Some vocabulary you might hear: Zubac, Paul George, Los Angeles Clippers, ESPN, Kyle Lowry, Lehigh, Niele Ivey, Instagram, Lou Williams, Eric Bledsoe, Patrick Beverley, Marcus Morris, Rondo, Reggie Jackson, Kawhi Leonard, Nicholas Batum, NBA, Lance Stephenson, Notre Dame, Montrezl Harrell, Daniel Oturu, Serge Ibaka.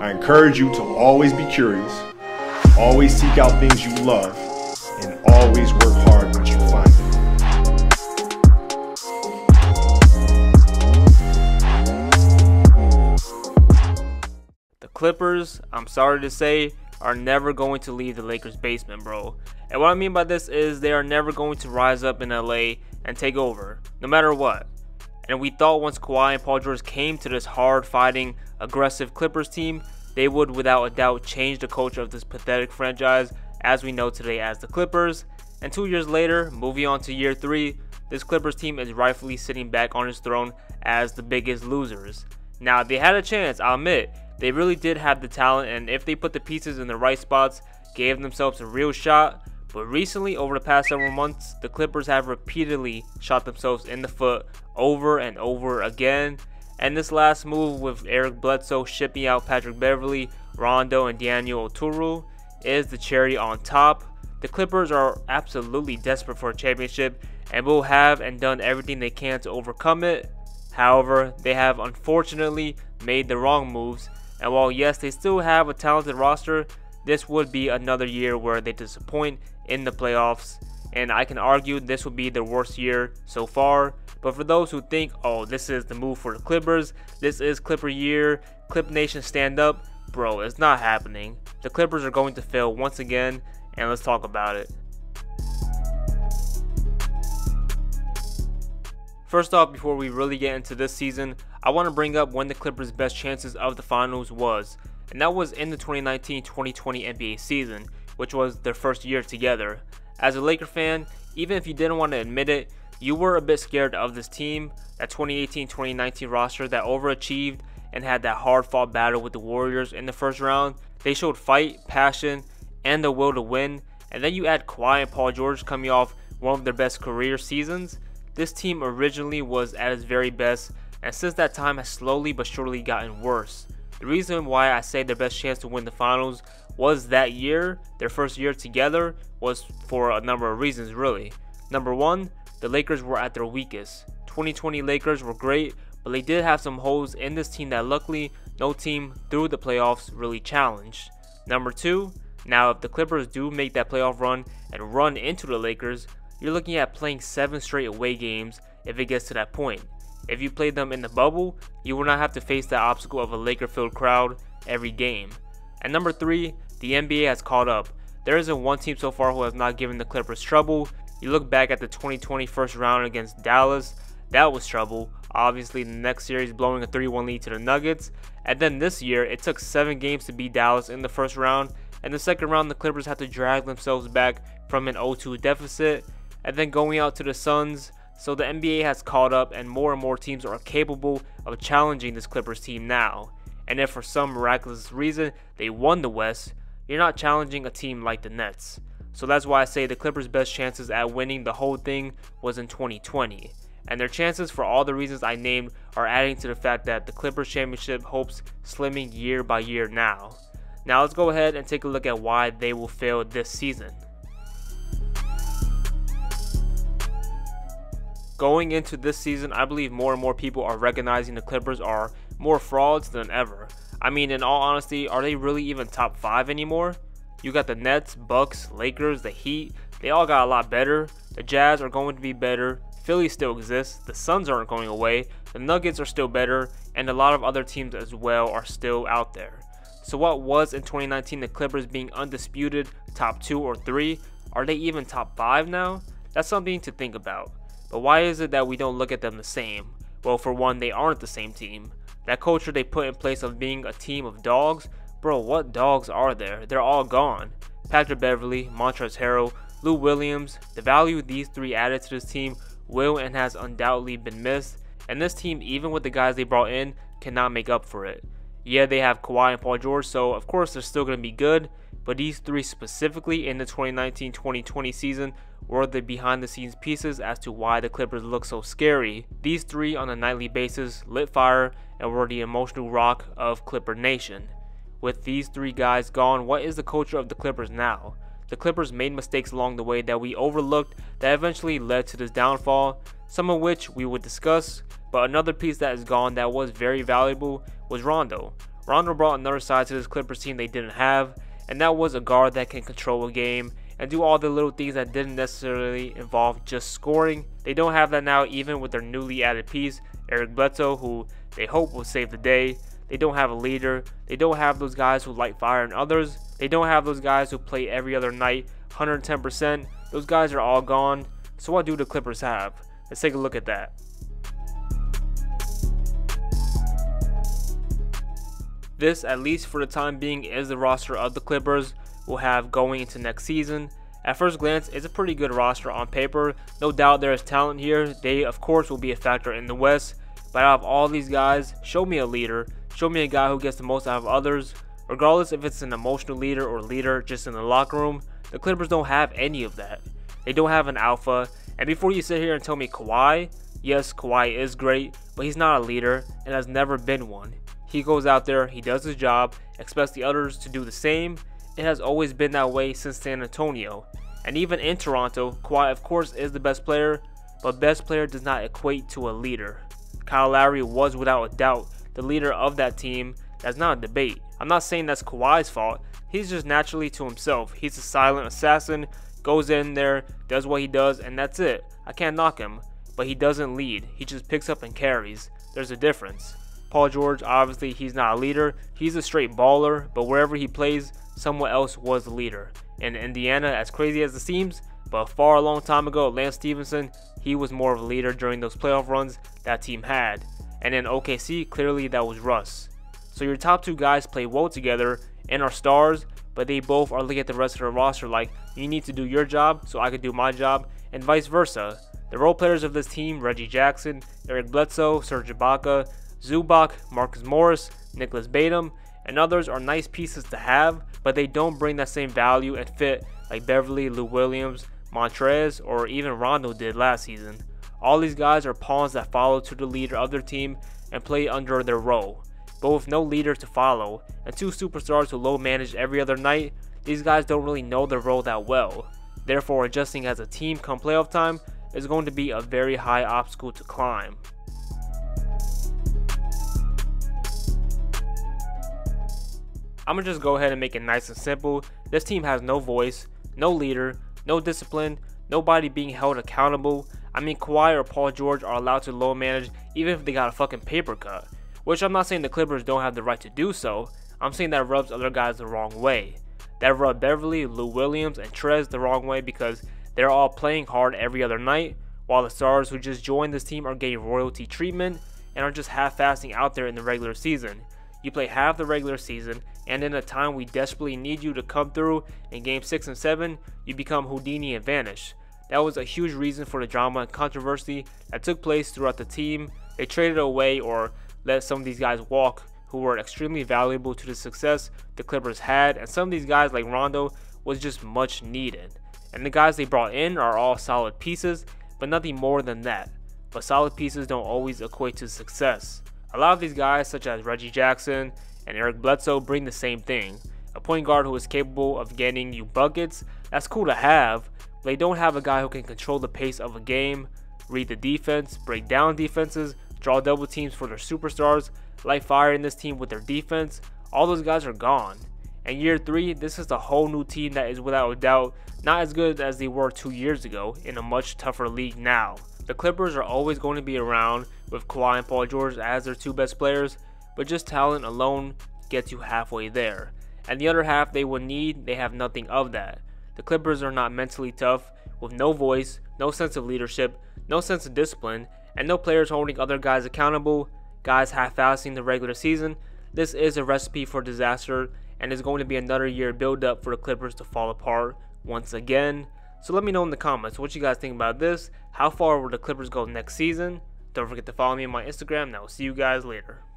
I encourage you to always be curious, always seek out things you love, and always work hard once you find it. The Clippers, I'm sorry to say, are never going to leave the Lakers' basement, bro. And what I mean by this is they are never going to rise up in LA and take over, no matter what. And we thought once Kawhi and Paul George came to this hard-fighting, aggressive Clippers team, they would without a doubt change the culture of this pathetic franchise as we know today as the Clippers. And 2 years later, moving on to year three, this Clippers team is rightfully sitting back on its throne as the biggest losers. Now, they had a chance, I'll admit. They really did have the talent, and if they put the pieces in the right spots, gave themselves a real shot. But recently, over the past several months, the Clippers have repeatedly shot themselves in the foot over and over again. And this last move with Eric Bledsoe shipping out Patrick Beverley, Rondo, and Daniel Oturu is the cherry on top. The Clippers are absolutely desperate for a championship and will have and done everything they can to overcome it. However, they have unfortunately made the wrong moves. And while yes, they still have a talented roster, this would be another year where they disappoint in the playoffs. And I can argue this would be their worst year so far. But for those who think, oh, this is the move for the Clippers, this is Clipper year, Clip Nation stand up, bro, it's not happening. The Clippers are going to fail once again, and let's talk about it. First off, before we really get into this season, I want to bring up when the Clippers' best chances of the finals was, and that was in the 2019-2020 NBA season, which was their first year together. As a Laker fan, even if you didn't want to admit it, you were a bit scared of this team, that 2018-2019 roster that overachieved and had that hard-fought battle with the Warriors in the first round. They showed fight, passion, and the will to win, and then you add Kawhi and Paul George coming off one of their best career seasons. This team originally was at its very best, and since that time has slowly but surely gotten worse. The reason why I say their best chance to win the finals was that year, their first year together, was for a number of reasons really. Number one, the Lakers were at their weakest. 2020 Lakers were great, but they did have some holes in this team that luckily no team through the playoffs really challenged. Number two, now if the Clippers do make that playoff run and run into the Lakers, you're looking at playing 7 straight away games if it gets to that point. If you played them in the bubble, you will not have to face the obstacle of a Laker-filled crowd every game. And number 3, the NBA has caught up. There isn't one team so far who has not given the Clippers trouble. You look back at the 2020 first round against Dallas, that was trouble. Obviously, the next series blowing a 3-1 lead to the Nuggets. And then this year, it took 7 games to beat Dallas in the first round. And the second round, the Clippers had to drag themselves back from an 0-2 deficit. And then going out to the Suns. So the NBA has caught up, and more teams are capable of challenging this Clippers team now. And if for some miraculous reason they won the West, you're not challenging a team like the Nets. So that's why I say the Clippers' best chances at winning the whole thing was in 2020. And their chances, for all the reasons I named, are adding to the fact that the Clippers' championship hopes slimming year by year now. Now let's go ahead and take a look at why they will fail this season. Going into this season, I believe more and more people are recognizing the Clippers are more frauds than ever. I mean, in all honesty, are they really even top 5 anymore? You got the Nets, Bucks, Lakers, the Heat, they all got a lot better. The Jazz are going to be better, Philly still exists, the Suns aren't going away, the Nuggets are still better, and a lot of other teams as well are still out there. So what was in 2019 the Clippers being undisputed top 2 or 3? Are they even top 5 now? That's something to think about. But why is it that we don't look at them the same? Well, for one, they aren't the same team. That culture they put in place of being a team of dogs, bro, what dogs are there? They're all gone. Patrick Beverley, Montrezl Harrell, Lou Williams, the value these three added to this team will and has undoubtedly been missed, and this team, even with the guys they brought in, cannot make up for it. Yeah, they have Kawhi and Paul George, so of course they're still going to be good, but these three specifically in the 2019-2020 season were the behind-the-scenes pieces as to why the Clippers look so scary. These three on a nightly basis lit fire and were the emotional rock of Clipper Nation. With these three guys gone, what is the culture of the Clippers now? The Clippers made mistakes along the way that we overlooked that eventually led to this downfall, some of which we would discuss, but another piece that is gone that was very valuable was Rondo. Rondo brought another side to this Clippers team they didn't have, and that was a guard that can control a game and do all the little things that didn't necessarily involve just scoring. They don't have that now, even with their newly added piece, Eric Bledsoe, who they hope will save the day. They don't have a leader. They don't have those guys who light fire in others. They don't have those guys who play every other night 110%. Those guys are all gone. So what do the Clippers have? Let's take a look at that. This, at least for the time being, is the roster of the Clippers will have going into next season. At first glance, it's a pretty good roster on paper. No doubt there is talent here. They, of course, will be a factor in the West. But out of all these guys, show me a leader. Show me a guy who gets the most out of others. Regardless if it's an emotional leader or leader just in the locker room, the Clippers don't have any of that. They don't have an alpha. And before you sit here and tell me Kawhi, yes, Kawhi is great, but he's not a leader and has never been one. He goes out there, he does his job, expects the others to do the same. It has always been that way since San Antonio. And even in Toronto, Kawhi of course is the best player, but best player does not equate to a leader. Kyle Lowry was without a doubt the leader of that team. That's not a debate. I'm not saying that's Kawhi's fault. He's just naturally to himself. He's a silent assassin, goes in there, does what he does, and that's it. I can't knock him, but he doesn't lead. He just picks up and carries. There's a difference. Paul George, obviously he's not a leader. He's a straight baller, but wherever he plays, someone else was the leader. In Indiana, as crazy as it seems, but far a long time ago, Lance Stephenson, he was more of a leader during those playoff runs that team had. And in OKC, clearly that was Russ. So your top two guys play well together and are stars, but they both are looking at the rest of the roster like, you need to do your job so I can do my job, and vice versa. The role players of this team, Reggie Jackson, Eric Bledsoe, Serge Ibaka, Zubac, Marcus Morris, Nicholas Batum, and others are nice pieces to have, but they don't bring that same value and fit like Beverley, Lou Williams, Montrez, or even Rondo did last season. All these guys are pawns that follow to the leader of their team and play under their role. But with no leader to follow and two superstars who low manage every other night, these guys don't really know their role that well. Therefore, adjusting as a team come playoff time is going to be a very high obstacle to climb. I'm gonna just go ahead and make it nice and simple. This team has no voice, no leader, no discipline, nobody being held accountable. I mean, Kawhi or Paul George are allowed to low manage even if they got a fucking paper cut. Which I'm not saying the Clippers don't have the right to do so, I'm saying that rubs other guys the wrong way. That rubbed Beverley, Lou Williams, and Trez the wrong way because they're all playing hard every other night, while the stars who just joined this team are getting royalty treatment and are just half-assing out there in the regular season. You play half the regular season, and in a time we desperately need you to come through in Game 6 and 7, you become Houdini and vanish. That was a huge reason for the drama and controversy that took place throughout the team. They traded away or let some of these guys walk who were extremely valuable to the success the Clippers had, and some of these guys like Rondo was just much needed. And the guys they brought in are all solid pieces, but nothing more than that. But solid pieces don't always equate to success. A lot of these guys, such as Reggie Jackson and Eric Bledsoe, bring the same thing. A point guard who is capable of getting you buckets, that's cool to have, but they don't have a guy who can control the pace of a game, read the defense, break down defenses, draw double teams for their superstars, light fire in this team with their defense. All those guys are gone. And year 3, this is a whole new team that is without a doubt not as good as they were 2 years ago in a much tougher league now. The Clippers are always going to be around with Kawhi and Paul George as their two best players, but just talent alone gets you halfway there. And the other half they will need, they have nothing of that. The Clippers are not mentally tough, with no voice, no sense of leadership, no sense of discipline, and no players holding other guys accountable, guys half-assing the regular season. This is a recipe for disaster and is going to be another year build-up for the Clippers to fall apart once again. So let me know in the comments what you guys think about this. How far will the Clippers go next season? Don't forget to follow me on my Instagram, and I will see you guys later.